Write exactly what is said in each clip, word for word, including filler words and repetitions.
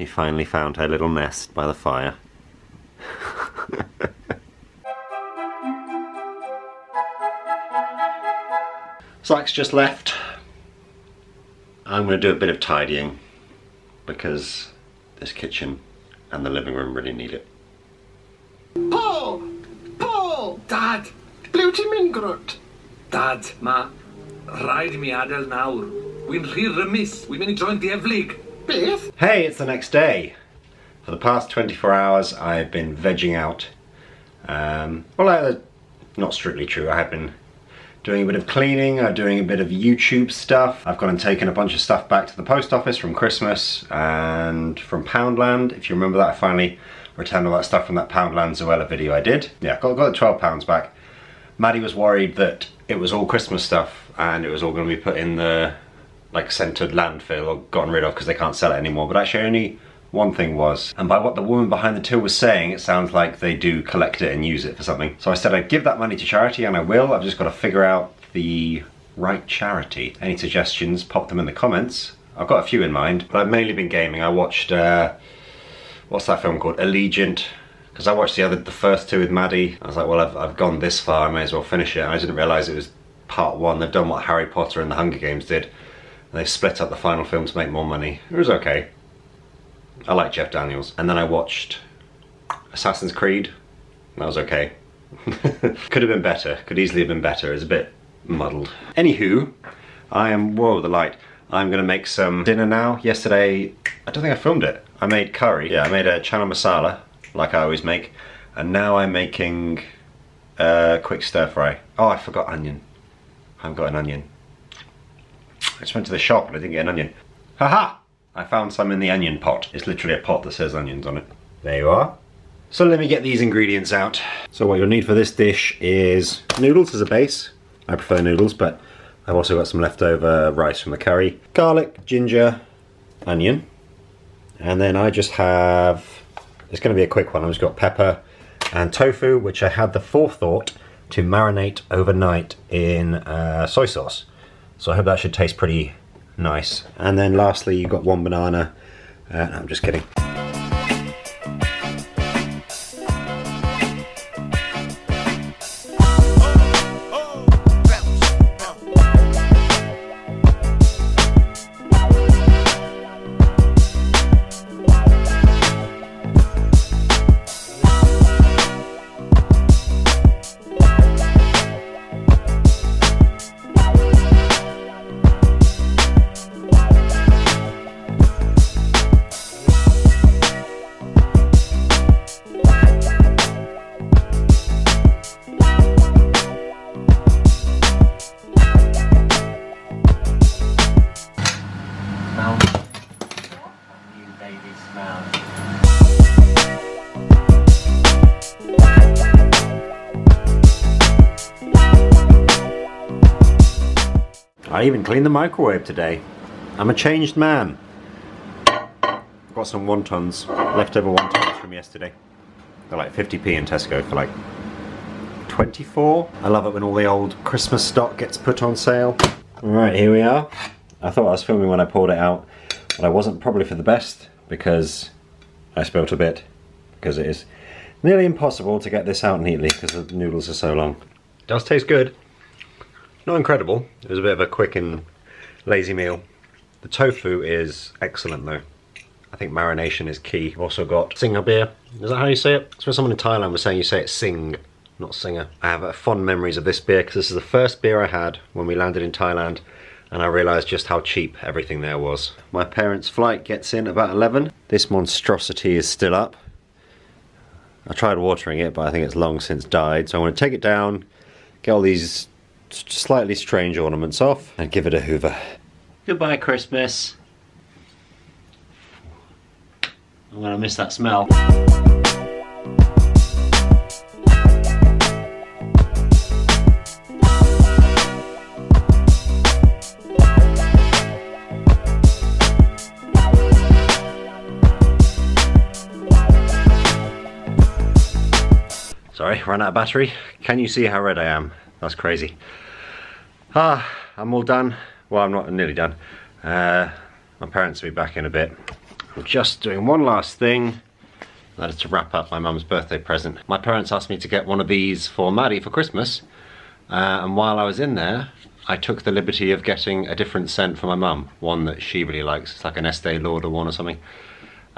She finally found her little nest by the fire. Zach's just left. I'm going to do a bit of tidying because this kitchen and the living room really need it. Paul! Paul! Dad! Bluty min grut! Dad, ma, ride me adel now. We'n rhy remiss, we'n mynd I join the Evlig. Beth? Hey, it's the next day. For the past twenty-four hours, I've been vegging out. Um, well, that's not strictly true. I have been doing a bit of cleaning, I'm doing a bit of YouTube stuff. I've gone and taken a bunch of stuff back to the post office from Christmas and from Poundland. If you remember that, I finally returned all that stuff from that Poundland Zoella video I did. Yeah, got, got the twelve pounds back. Maddie was worried that it was all Christmas stuff and it was all going to be put in the like centered landfill or gotten rid of because they can't sell it anymore, but actually only one thing was. And by what the woman behind the till was saying, it sounds like they do collect it and use it for something. So I said I'd give that money to charity, and I will. I've just got to figure out the right charity. Any suggestions, pop them in the comments. I've got a few in mind, but I've mainly been gaming. I watched, uh, what's that film called? Allegiant. Because I watched the other, the first two with Maddie. I was like, well, I've, I've gone this far, I may as well finish it. And I didn't realize it was part one. They've done what Harry Potter and the Hunger Games did. And they've split up the final film to make more money. It was okay. I like Jeff Daniels. And then I watched Assassin's Creed. That was okay. Could have been better. Could easily have been better. It's a bit muddled. Anywho, I am... Whoa, the light. I'm going to make some dinner now. Yesterday, I don't think I filmed it. I made curry. Yeah, I made a chana masala, like I always make. And now I'm making a quick stir fry. Oh, I forgot onion. I haven't got an onion. I just went to the shop and I didn't get an onion. Haha! I found some in the onion pot. It's literally a pot that says onions on it. There you are. So let me get these ingredients out. So what you'll need for this dish is noodles as a base. I prefer noodles, but I've also got some leftover rice from the curry. Garlic, ginger, onion. And then I just have, it's going to be a quick one, I've just got pepper and tofu, which I had the forethought to marinate overnight in uh, soy sauce. So I hope that should taste pretty nice. And then lastly, you've got one banana. Uh, no, I'm just kidding. I even cleaned the microwave today. I'm a changed man. I've got some wontons, leftover wontons from yesterday. They're like fifty p in Tesco for like twenty-four. I love it when all the old Christmas stock gets put on sale. Alright, here we are. I thought I was filming when I poured it out, but I wasn't, probably for the best, because I spilt a bit. Because it is nearly impossible to get this out neatly because the noodles are so long. It does taste good. Not incredible. It was a bit of a quick and lazy meal. The tofu is excellent though. I think marination is key. We've also got Singha beer. Is that how you say it? That's where someone in Thailand was saying you say it Sing, not Singer. I have uh, fond memories of this beer because this is the first beer I had when we landed in Thailand, and I realised just how cheap everything there was. My parents' flight gets in about eleven. This monstrosity is still up. I tried watering it, but I think it's long since died. So I want to take it down, get all these slightly strange ornaments off and give it a hoover. Goodbye Christmas. I'm gonna miss that smell. Sorry, ran out of battery. Can you see how red I am? That's crazy. Ah, I'm all done. Well, I'm not, I'm nearly done. Uh, my parents will be back in a bit. I'm just doing one last thing. That is to wrap up my mum's birthday present. My parents asked me to get one of these for Maddie for Christmas. Uh, and while I was in there, I took the liberty of getting a different scent for my mum. One that she really likes. It's like an Estee Lauder one or something.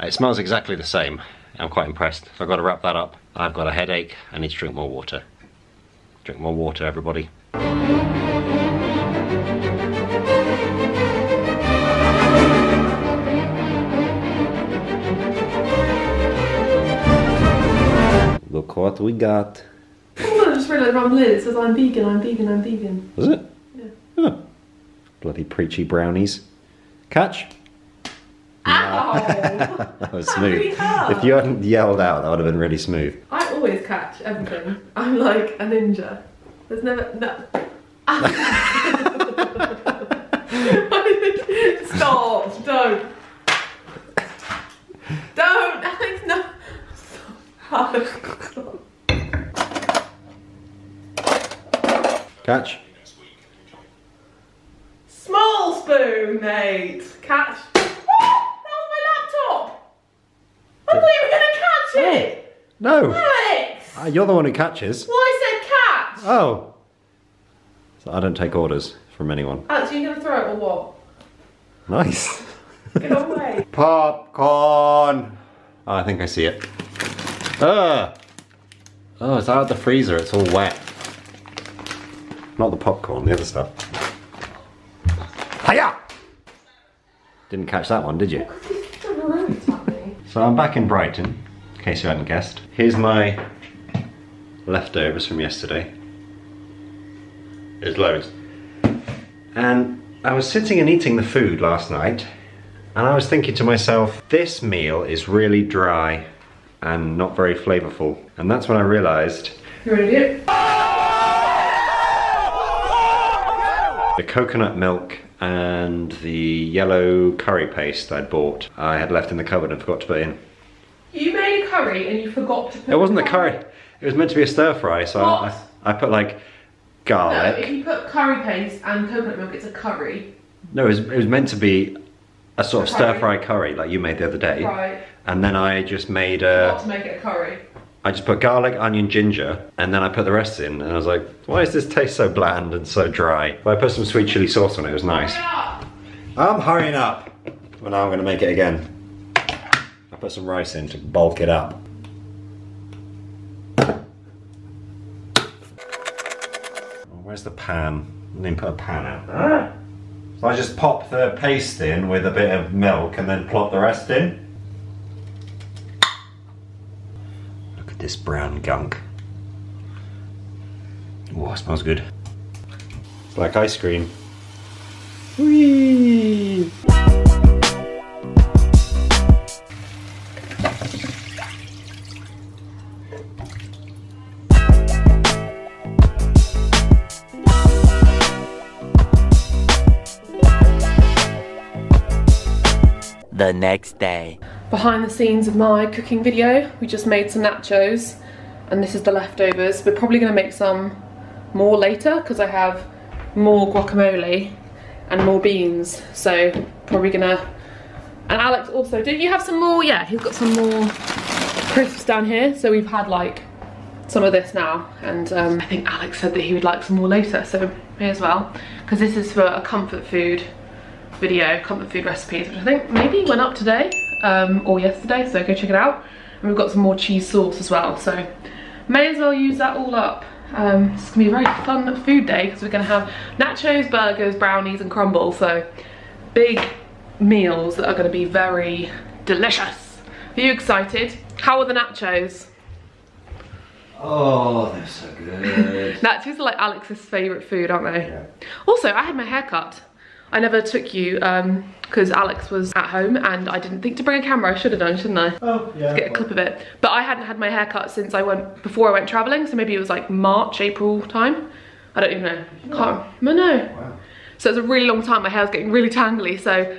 Uh, it smells exactly the same. I'm quite impressed. So I've got to wrap that up. I've got a headache. I need to drink more water. Drink more water, everybody. Look what we got. Oh, I just read it around the lid. It says, I'm vegan, I'm vegan, I'm vegan. Was it? Yeah. Oh. Bloody preachy brownies. Catch. Ow! That was smooth. That really hurt. If you hadn't yelled out, that would have been really smooth. I always catch everything. I'm like a ninja. There's never... No. Stop! Don't! Don't! Alex, no! Stop. Catch. Small spoon, mate! Catch. I thought you were going to catch it! No! Alex! Uh, you're the one who catches. Well, I said catch! Oh. So I don't take orders from anyone. Alex, are you going to throw it or what? Nice. Get away. Popcorn! Oh, I think I see it. Uh, oh, it's out of the freezer. It's all wet. Not the popcorn, the other stuff. Hiya! Didn't catch that one, did you? So I'm back in Brighton, in case you hadn't guessed. Here's my leftovers from yesterday. There's loads. And I was sitting and eating the food last night, and I was thinking to myself, this meal is really dry and not very flavorful. And that's when I realized... You're an idiot. The coconut milk and the yellow curry paste I'd bought, I had left in the cupboard and forgot to put in. You made a curry and you forgot to put in. It wasn't a curry. curry. It was meant to be a stir fry, so I, I put like garlic. No, if you put curry paste and coconut milk, it's a curry. No, it was, it was meant to be a sort a of stir fry curry like you made the other day. Right. And then I just made a... Not to make it a curry. I just put garlic, onion, ginger, and then I put the rest in, and I was like, why does this taste so bland and so dry? But I put some sweet chili sauce on it, it was nice. Hurry up. I'm hurrying up. Well, now I'm gonna make it again. I put some rice in to bulk it up. Where's the pan? I didn't even put a pan out. So I just pop the paste in with a bit of milk and then plop the rest in. This brown gunk. Oh, it smells good. It's like ice cream. Whee! The next day. Behind the scenes of my cooking video, we just made some nachos and this is the leftovers. We're probably going to make some more later because I have more guacamole and more beans, so probably gonna... And Alex also, didn't you have some more? Yeah, he's got some more crisps down here, so we've had like some of this now, and um, I think Alex said that he would like some more later, so may as well, because this is for a comfort food video, comfort food recipes, which I think maybe went up today. Um, or yesterday, so go check it out. And we've got some more cheese sauce as well, so may as well use that all up. Um, it's gonna be a very fun food day because we're gonna have nachos, burgers, brownies and crumbles, so big meals that are gonna be very delicious. Are you excited? How are the nachos? Oh, they're so good. Nachos are like Alex's favourite food, aren't they? Yeah. Also, I had my hair cut. I never took you because um, Alex was at home and I didn't think to bring a camera. I should have done, shouldn't I? Oh, yeah. To get a clip of it. But I hadn't had my hair cut since I went, before I went travelling. So maybe it was like March, April time. I don't even know. Can't, no. No, no. Wow. So it was a really long time. My hair was getting really tangly. So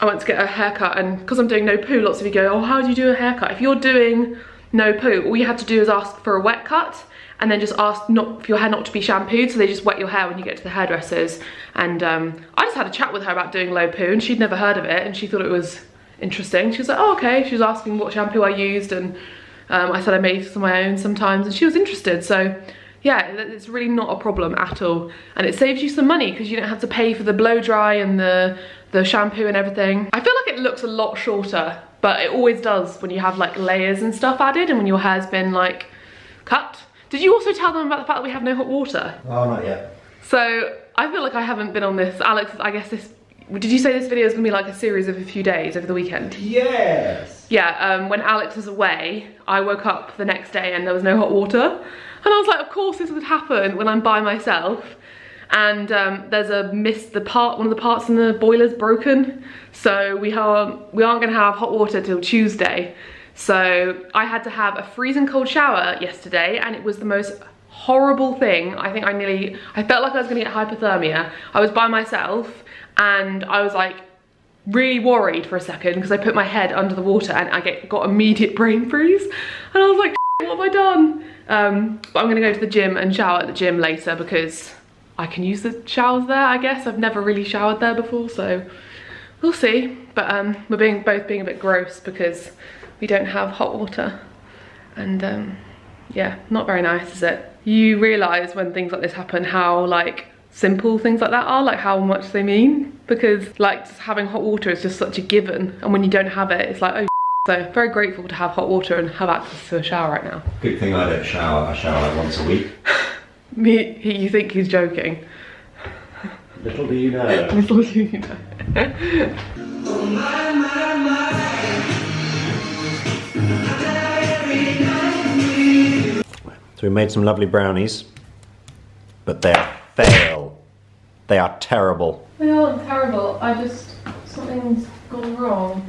I went to get a haircut, and because I'm doing no poo, lots of you go, oh, how do you do a haircut? If you're doing no poo, all you have to do is ask for a wet cut. And then just ask not for your hair not to be shampooed, so they just wet your hair when you get to the hairdressers. And um, I just had a chat with her about doing low poo, and she'd never heard of it, and she thought it was interesting. She was like, oh, okay. She was asking what shampoo I used, and um, I said I made some of my own sometimes, and she was interested. So yeah, it's really not a problem at all. And it saves you some money because you don't have to pay for the blow dry and the, the shampoo and everything. I feel like it looks a lot shorter, but it always does when you have like layers and stuff added and when your hair's been like cut. Did you also tell them about the fact that we have no hot water? Oh, not yet. So I feel like I haven't been on this. Alex, I guess this, did you say this video is gonna be like a series of a few days over the weekend? Yes. Yeah, um, when Alex was away, I woke up the next day and there was no hot water. And I was like, of course this would happen when I'm by myself. And um, there's a mist, the part, one of the parts in the boiler's broken. So we aren't, we aren't gonna have hot water till Tuesday. So I had to have a freezing cold shower yesterday, and it was the most horrible thing. I think I nearly, I felt like I was gonna get hypothermia. I was by myself and I was like really worried for a second because I put my head under the water and I get, got immediate brain freeze. And I was like, what have I done? Um, but I'm gonna go to the gym and shower at the gym later because I can use the showers there, I guess. I've never really showered there before, so we'll see. But um, we're being, both being a bit gross because we don't have hot water. And um, yeah, not very nice, is it? You realise when things like this happen how like simple things like that are, like how much they mean. Because like just having hot water is just such a given. And when you don't have it, it's like, oh, so very grateful to have hot water and have access to a shower right now. Good thing I don't shower. I shower like once a week. Me, he, you think he's joking. Little do you know. Little do you know. Oh my, my, my. So we made some lovely brownies, but they are fail. They are terrible. They aren't terrible. I just, something's gone wrong.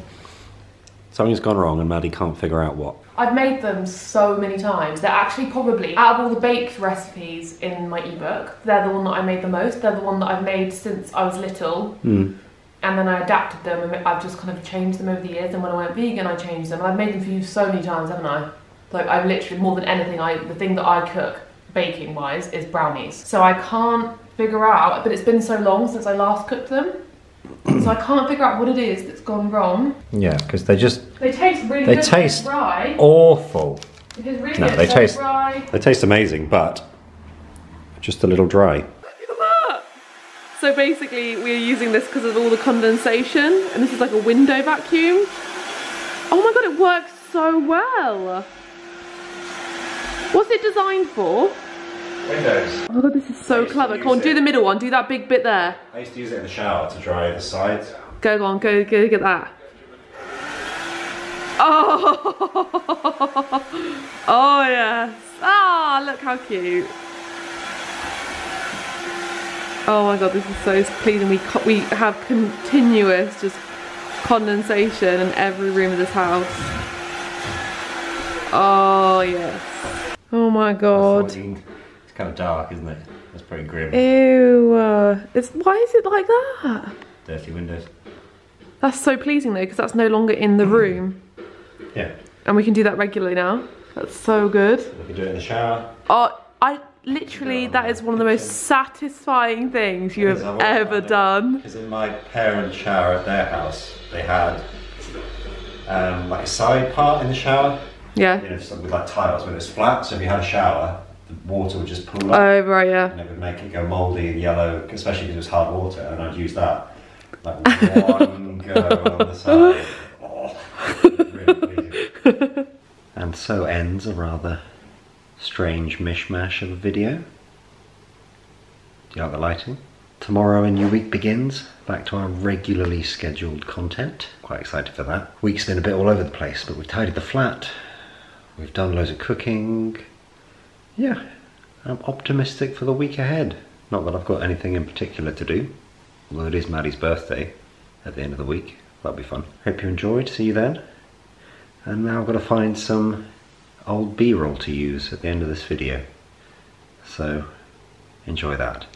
Something's gone wrong and Maddie can't figure out what. I've made them so many times. They're actually probably, out of all the baked recipes in my ebook, they're the one that I made the most. They're the one that I've made since I was little. Mm. And then I adapted them and I've just kind of changed them over the years. And when I went vegan, I changed them. And I've made them for you so many times, haven't I? Like I've literally, more than anything, I the thing that I cook baking wise is brownies. So I can't figure out, but it's been so long since I last cooked them. So I can't figure out what it is that's gone wrong. Yeah, because they just... They taste really they good. They taste rye. Awful. Because really no, they taste rye. They taste amazing, but just a little dry. Look at that! So basically we're using this because of all the condensation, and this is like a window vacuum. Oh my god, it works so well! What's it designed for? Windows. Oh my god, this is so clever. Come on, do the middle one, do that big bit there. I used to use it in the shower to dry the sides. Go on, go, go get that. Oh, oh yes. Ah, look how cute. Oh my god, this is so pleasing. We, we have continuous just condensation in every room of this house. Oh yes. Oh my god. Kind of dark, isn't it? That's pretty grim. Ew. Uh, it's, why is it like that? Dirty windows. That's so pleasing though, because that's no longer in the room. Yeah. And we can do that regularly now. That's so good. We can do it in the shower. Oh, I literally, that is one of the most satisfying things you have ever done. Because in my parents' shower at their house, they had um, like a side part in the shower. Yeah. You know, with like tiles when it's flat, so if you had a shower, the water would just pool up. Oh, right, yeah. And it would make it go mouldy and yellow, especially because it was hard water, and I'd use that like one go on the side. Oh, really, really. And so ends a rather strange mishmash of a video. Do you like the lighting? Tomorrow a new week begins, back to our regularly scheduled content. Quite excited for that. Week's been a bit all over the place, but we've tidied the flat, we've done loads of cooking. Yeah, I'm optimistic for the week ahead. Not that I've got anything in particular to do, although it is Maddie's birthday at the end of the week. That'll be fun. Hope you enjoyed. See you then. And now I've got to find some old B-roll to use at the end of this video. So, enjoy that.